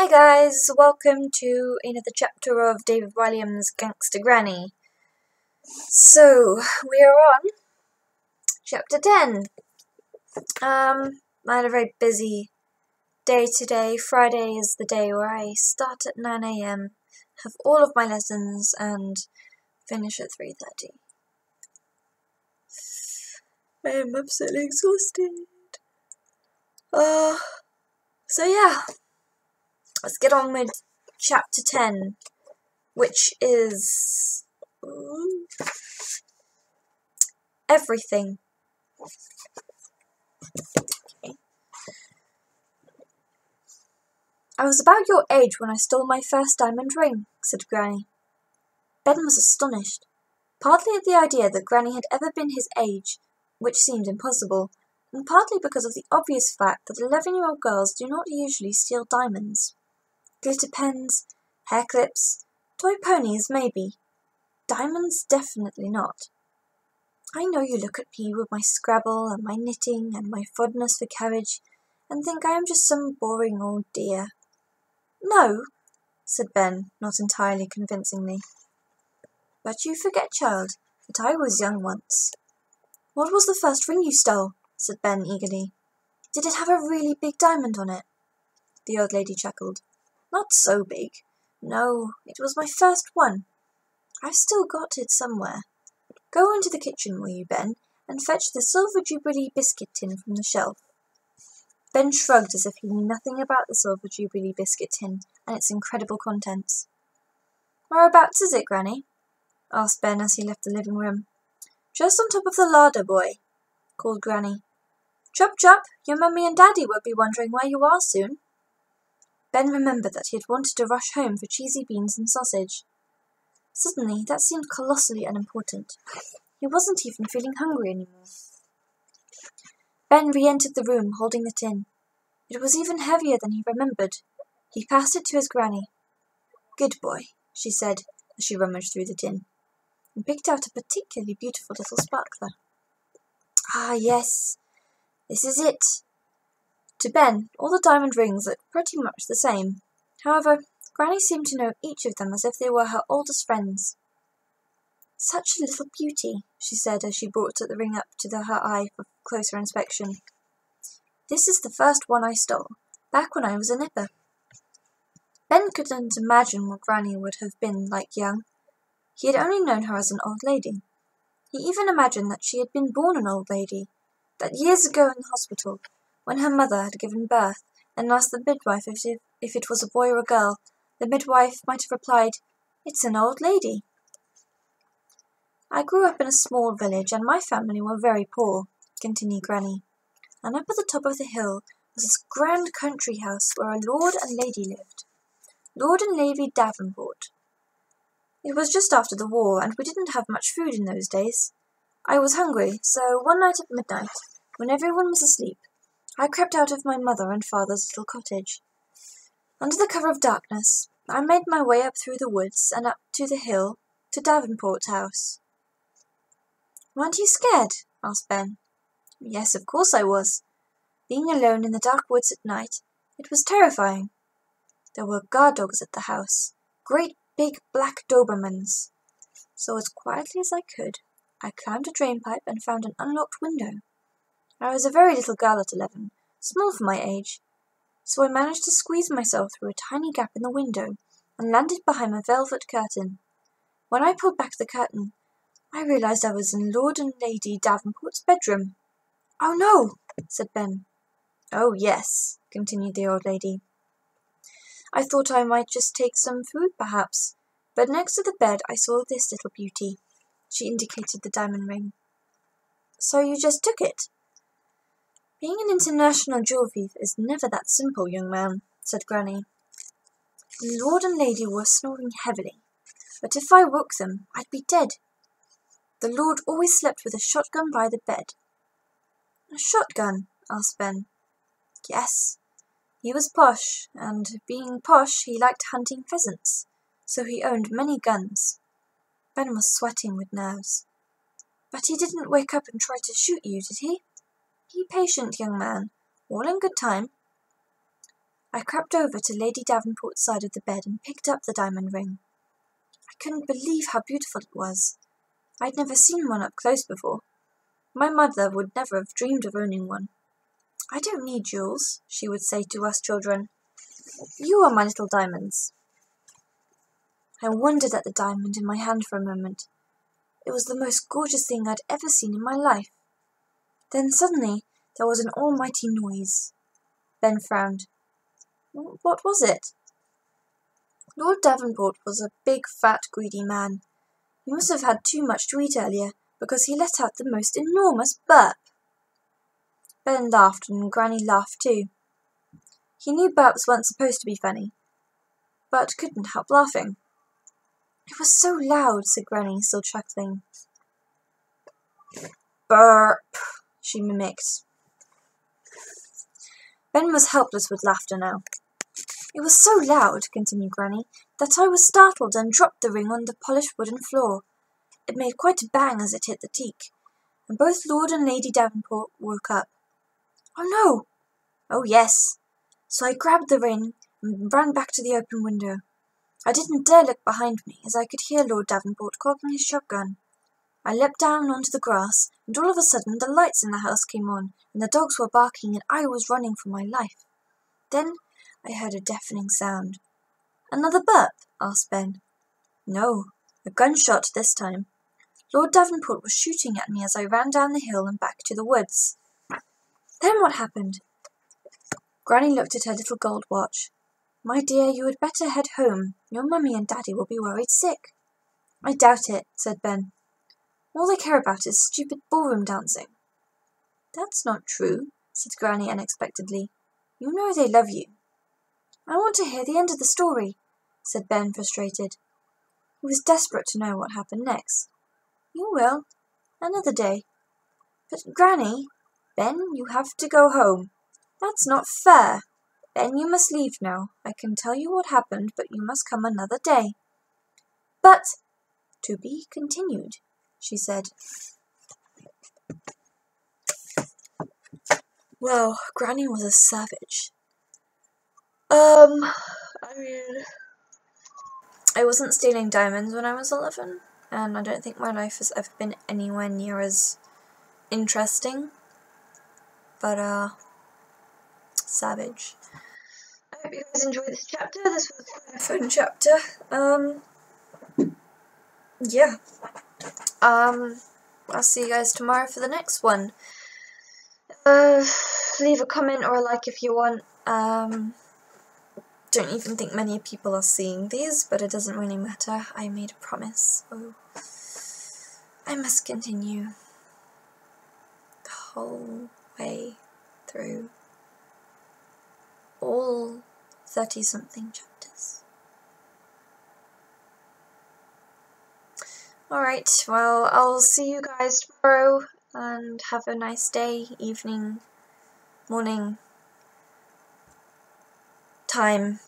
Hey guys, welcome to another chapter of David Walliams' Gangsta Granny. So, we are on chapter 10. I had a very busy day today. Friday is the day where I start at 9 AM, have all of my lessons, and finish at 3:30. I am absolutely exhausted. So yeah. Let's get on with chapter 10, which is everything. Okay. I was about your age when I stole my first diamond ring, said Granny. Ben was astonished, partly at the idea that Granny had ever been his age, which seemed impossible, and partly because of the obvious fact that 11-year-old girls do not usually steal diamonds. Glitter pens, hair clips, toy ponies maybe. Diamonds definitely not. I know you look at me with my Scrabble and my knitting and my fondness for carriage and think I am just some boring old dear. No, said Ben, not entirely convincingly. But you forget, child, that I was young once. What was the first ring you stole? Said Ben eagerly. Did it have a really big diamond on it? The old lady chuckled. Not so big. No, it was my first one. I've still got it somewhere. Go into the kitchen, will you, Ben, and fetch the Silver Jubilee Biscuit Tin from the shelf. Ben shrugged as if he knew nothing about the Silver Jubilee Biscuit Tin and its incredible contents. Whereabouts is it, Granny? Asked Ben as he left the living room. Just on top of the larder, boy, called Granny. Chop chop, your mummy and daddy will be wondering where you are soon. Ben remembered that he had wanted to rush home for cheesy beans and sausage. Suddenly, that seemed colossally unimportant. He wasn't even feeling hungry anymore. Ben re-entered the room, holding the tin. It was even heavier than he remembered. He passed it to his granny. Good boy, she said, as she rummaged through the tin, and picked out a particularly beautiful little sparkler. Ah, yes, this is it. To Ben, all the diamond rings looked pretty much the same. However, Granny seemed to know each of them as if they were her oldest friends. Such a little beauty, she said as she brought the ring up to her eye for closer inspection. This is the first one I stole, back when I was a nipper. Ben couldn't imagine what Granny would have been like young. He had only known her as an old lady. He even imagined that she had been born an old lady, that years ago in the hospital, when her mother had given birth and asked the midwife if it was a boy or a girl, the midwife might have replied, "It's an old lady." I grew up in a small village and my family were very poor, continued Granny, and up at the top of the hill was this grand country house where a lord and lady lived, Lord and Lady Davenport. It was just after the war, and we didn't have much food in those days. I was hungry, so one night at midnight, when everyone was asleep, I crept out of my mother and father's little cottage. Under the cover of darkness, I made my way up through the woods and up to the hill to Davenport House. "Weren't you scared?" asked Ben. "Yes, of course I was. Being alone in the dark woods at night, it was terrifying. There were guard dogs at the house, great big black Dobermans. So as quietly as I could, I climbed a drainpipe and found an unlocked window. I was a very little girl at 11, small for my age, so I managed to squeeze myself through a tiny gap in the window and landed behind a velvet curtain. When I pulled back the curtain, I realised I was in Lord and Lady Davenport's bedroom. "Oh no," said Ben. "Oh yes," continued the old lady. I thought I might just take some food, perhaps, but next to the bed I saw this little beauty." She indicated the diamond ring. "So you just took it?" "Being an international jewel thief is never that simple, young man," said Granny. The Lord and Lady were snoring heavily, but if I woke them, I'd be dead. The Lord always slept with a shotgun by the bed. "A shotgun?" asked Ben. "Yes. He was posh, and being posh, he liked hunting pheasants, so he owned many guns." Ben was sweating with nerves. "But he didn't wake up and try to shoot you, did he?" "Be patient, young man. All in good time." I crept over to Lady Davenport's side of the bed and picked up the diamond ring. I couldn't believe how beautiful it was. I'd never seen one up close before. My mother would never have dreamed of owning one. "I don't need jewels," she would say to us children. "You are my little diamonds." I wondered at the diamond in my hand for a moment. It was the most gorgeous thing I'd ever seen in my life. Then suddenly there was an almighty noise. Ben frowned. "What was it?" Lord Davenport was a big, fat, greedy man. He must have had too much to eat earlier, because he let out the most enormous burp. Ben laughed, and Granny laughed too. He knew burps weren't supposed to be funny, but couldn't help laughing. "It was so loud," said Granny, still chuckling. "Burp," she mimicked. Ben was helpless with laughter now. "It was so loud," continued Granny, "that I was startled and dropped the ring on the polished wooden floor. It made quite a bang as it hit the teak, and both Lord and Lady Davenport woke up. 'Oh no!' 'Oh yes!' So I grabbed the ring and ran back to the open window. I didn't dare look behind me, as I could hear Lord Davenport cocking his shotgun. I leapt down onto the grass, and all of a sudden the lights in the house came on, and the dogs were barking, and I was running for my life. Then I heard a deafening sound." "Another burp?" asked Ben. "No, a gunshot this time. Lord Davenport was shooting at me as I ran down the hill and back to the woods." "Then what happened?" Granny looked at her little gold watch. "My dear, you had better head home. Your mummy and daddy will be worried sick." "I doubt it," said Ben. "All they care about is stupid ballroom dancing." "That's not true," said Granny unexpectedly. "You know they love you." "I want to hear the end of the story," said Ben, frustrated. He was desperate to know what happened next. "You will. Another day." "But, Granny—" "Ben, you have to go home." "That's not fair." "Ben, you must leave now. I can tell you what happened, but you must come another day." "But—" "To be continued," she said. Well, Granny was a savage. I mean, I wasn't stealing diamonds when I was 11, and I don't think my life has ever been anywhere near as interesting, but, savage. I hope you guys enjoyed this chapter. This was a fun chapter. Yeah. I'll see you guys tomorrow for the next one. Leave a comment or a like if you want. Don't even think many people are seeing these, but it doesn't really matter. I made a promise, so I must continue the whole way through all 30-something chapters. Alright, well, I'll see you guys tomorrow, and have a nice day, evening, morning, time.